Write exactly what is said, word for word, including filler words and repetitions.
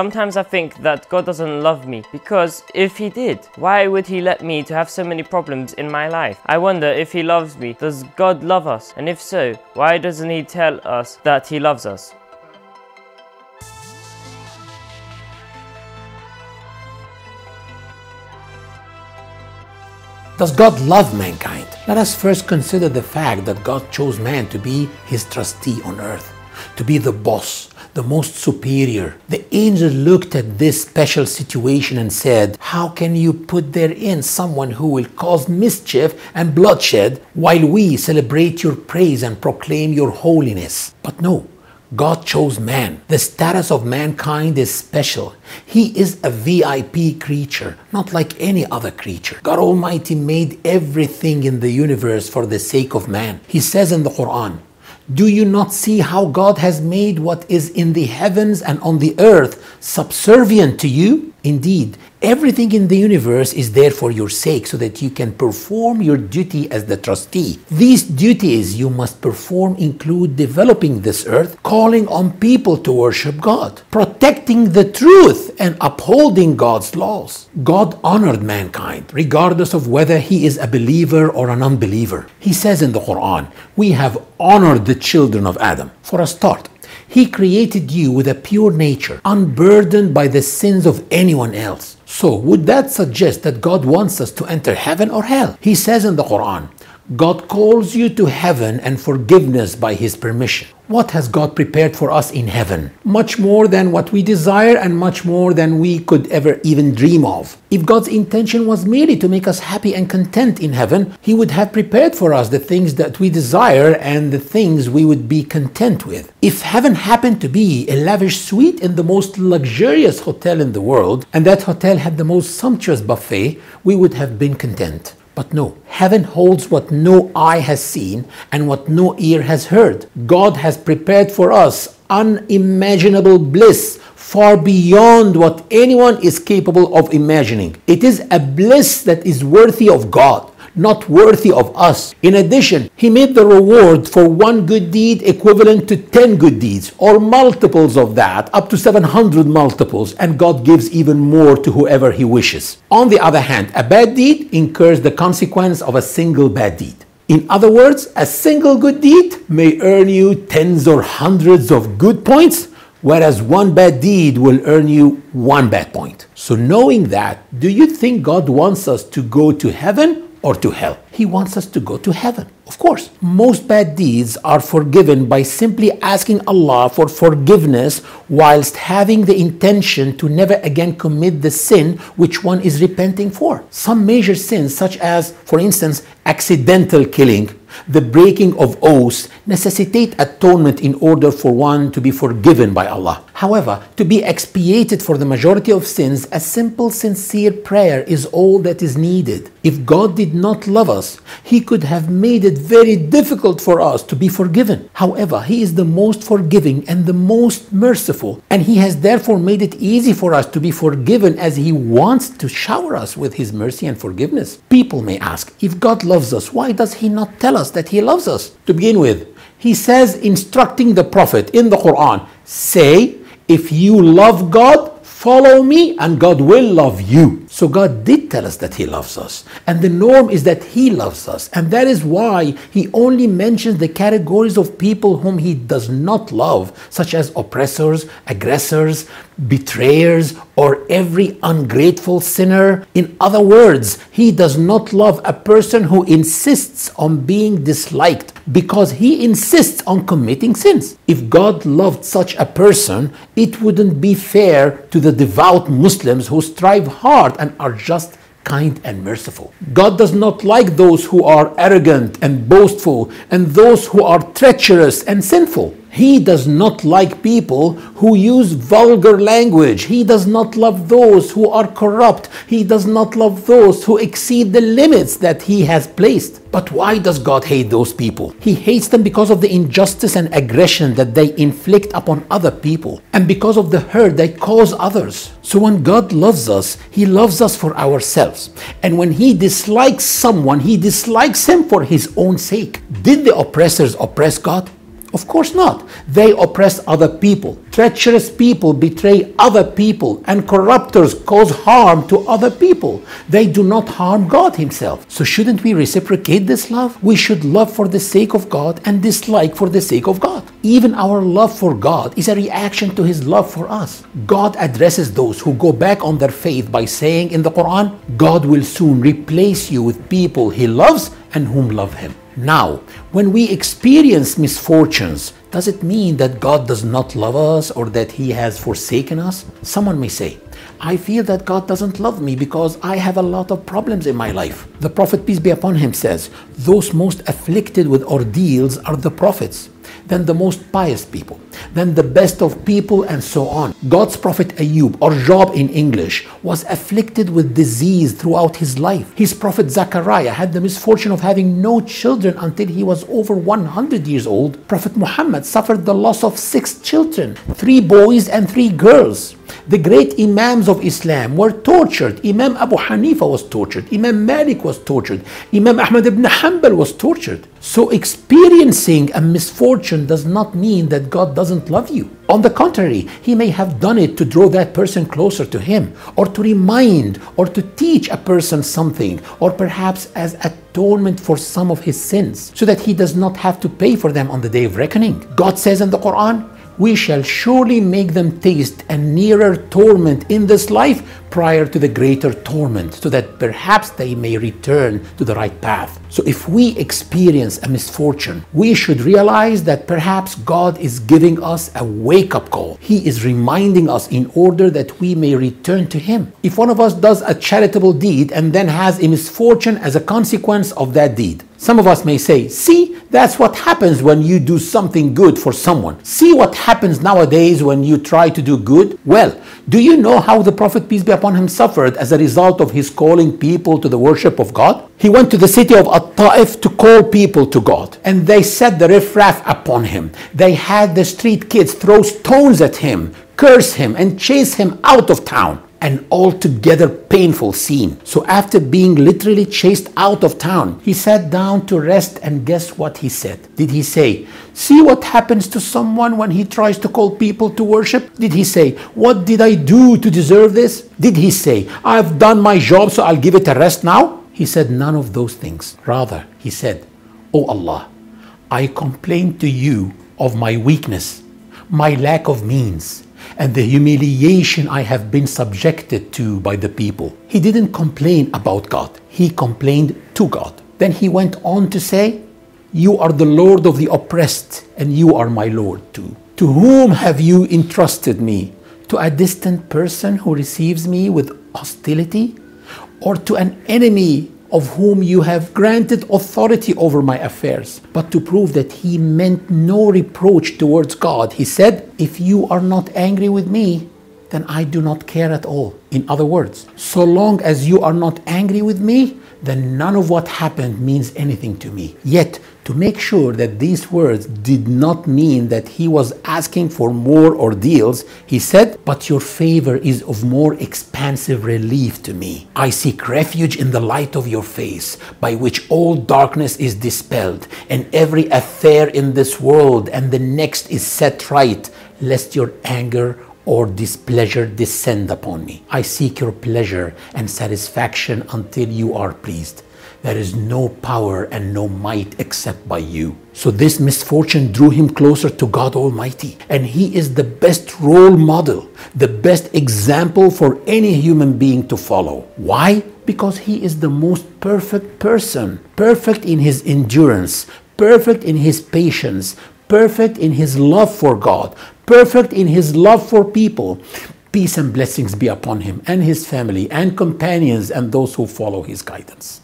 Sometimes I think that God doesn't love me, because if he did, why would he let me to have so many problems in my life? I wonder if he loves me. Does God love us? And if so, why doesn't he tell us that he loves us? Does God love mankind? Let us first consider the fact that God chose man to be his trustee on earth, to be the boss, the most superior. The angel looked at this special situation and said, "How can you put therein someone who will cause mischief and bloodshed while we celebrate your praise and proclaim your holiness?" But no. God chose man. The status of mankind is special. He is a V I P creature, not like any other creature. God Almighty made everything in the universe for the sake of man. He says in the Quran, "Do you not see how God has made what is in the heavens and on the earth subservient to you? Indeed, everything in the universe is there for your sake, so that you can perform your duty as the trustee. These duties you must perform include developing this earth, calling on people to worship God, protecting the truth, and upholding God's laws." God honored mankind, regardless of whether he is a believer or an unbeliever. He says in the Quran, "We have honored the children of Adam." For a start, He created you with a pure nature, unburdened by the sins of anyone else. So, would that suggest that God wants us to enter heaven or hell? He says in the Quran, "God calls you to heaven and forgiveness by His permission." What has God prepared for us in heaven? Much more than what we desire and much more than we could ever even dream of. If God's intention was merely to make us happy and content in heaven, He would have prepared for us the things that we desire and the things we would be content with. If heaven happened to be a lavish suite in the most luxurious hotel in the world, and that hotel had the most sumptuous buffet, we would have been content. But no, heaven holds what no eye has seen and what no ear has heard. God has prepared for us unimaginable bliss far beyond what anyone is capable of imagining. It is a bliss that is worthy of God, not worthy of us. In addition, He made the reward for one good deed equivalent to ten good deeds, or multiples of that, up to seven hundred multiples, and God gives even more to whoever He wishes. On the other hand, a bad deed incurs the consequence of a single bad deed. In other words, a single good deed may earn you tens or hundreds of good points, whereas one bad deed will earn you one bad point. So knowing that, do you think God wants us to go to heaven or to hell? He wants us to go to heaven, of course. Most bad deeds are forgiven by simply asking Allah for forgiveness whilst having the intention to never again commit the sin which one is repenting for. Some major sins, such as, for instance, accidental killing, the breaking of oaths, necessitate atonement in order for one to be forgiven by Allah. However, to be expiated for the majority of sins, a simple, sincere prayer is all that is needed. If God did not love us, He could have made it very difficult for us to be forgiven. However, He is the most forgiving and the most merciful, and He has therefore made it easy for us to be forgiven, as He wants to shower us with His mercy and forgiveness. People may ask, if God loves us, why does He not tell us that He loves us? To begin with, He says, instructing the Prophet in the Quran, "Say, if you love God, follow me and God will love you." So God did tell us that He loves us, and the norm is that He loves us, and that is why He only mentions the categories of people whom He does not love, such as oppressors, aggressors, betrayers, or every ungrateful sinner. In other words, He does not love a person who insists on being disliked because he insists on committing sins. If God loved such a person, it wouldn't be fair to the devout Muslims who strive hard and are just, kind and merciful. God does not like those who are arrogant and boastful, and those who are treacherous and sinful. He does not like people who use vulgar language. He does not love those who are corrupt. He does not love those who exceed the limits that He has placed. But why does God hate those people? He hates them because of the injustice and aggression that they inflict upon other people, and because of the hurt they cause others. So when God loves us, He loves us for ourselves. And when He dislikes someone, He dislikes him for His own sake. Did the oppressors oppress God? Of course not. They oppress other people. Treacherous people betray other people, and corruptors cause harm to other people. They do not harm God himself. So shouldn't we reciprocate this love? We should love for the sake of God and dislike for the sake of God. Even our love for God is a reaction to his love for us. God addresses those who go back on their faith by saying in the Quran, God will soon replace you with people he loves and whom love him. Now, when we experience misfortunes, does it mean that God does not love us or that he has forsaken us? Someone may say, I feel that God doesn't love me because I have a lot of problems in my life. The Prophet, peace be upon him, says, those most afflicted with ordeals are the prophets, then the most pious people, then the best of people, and so on. God's prophet Ayyub, or Job in English, was afflicted with disease throughout his life. His prophet Zechariah had the misfortune of having no children until he was over one hundred years old. Prophet Muhammad suffered the loss of six children, three boys and three girls. The great Imams of Islam were tortured. Imam Abu Hanifa was tortured. Imam Malik was tortured. Imam Ahmad ibn Hanbal was tortured. So experiencing a misfortune does not mean that God doesn't love you. On the contrary, he may have done it to draw that person closer to him, or to remind, or to teach a person something, or perhaps as atonement for some of his sins, so that he does not have to pay for them on the day of reckoning. God says in the Quran, we shall surely make them taste a nearer torment in this life prior to the greater torment, so that perhaps they may return to the right path. So if we experience a misfortune, we should realize that perhaps God is giving us a wake-up call. He is reminding us in order that we may return to him. If one of us does a charitable deed and then has a misfortune as a consequence of that deed, some of us may say, see, that's what happens when you do something good for someone. See what happens nowadays when you try to do good? Well, do you know how the Prophet, peace be upon him, suffered as a result of his calling people to the worship of God? He went to the city of At-Ta'if to call people to God, and they set the riffraff upon him. They had the street kids throw stones at him, curse him, and chase him out of town. An altogether painful scene. So after being literally chased out of town, he sat down to rest, and guess what he said? Did he say, see what happens to someone when he tries to call people to worship? Did he say, what did I do to deserve this? Did he say, I've done my job, so I'll give it a rest now? He said none of those things. Rather, he said, O Allah, I complain to you of my weakness, my lack of means, and the humiliation I have been subjected to by the people. He didn't complain about God. He complained to God. Then he went on to say, you are the Lord of the oppressed, and you are my Lord too. To whom have you entrusted me? To a distant person who receives me with hostility? Or to an enemy of whom you have granted authority over my affairs? But to prove that he meant no reproach towards God, he said, if you are not angry with me, then I do not care at all. In other words, so long as you are not angry with me, then none of what happened means anything to me. Yet, to make sure that these words did not mean that he was asking for more ordeals, he said, but your favor is of more expansive relief to me. I seek refuge in the light of your face, by which all darkness is dispelled, and every affair in this world and the next is set right, lest your anger or displeasure descend upon me. I seek your pleasure and satisfaction until you are pleased. There is no power and no might except by you. So this misfortune drew him closer to God Almighty, and he is the best role model, the best example for any human being to follow. Why? Because he is the most perfect person, perfect in his endurance, perfect in his patience, perfect in his love for God, perfect in his love for people. Peace and blessings be upon him and his family and companions and those who follow his guidance.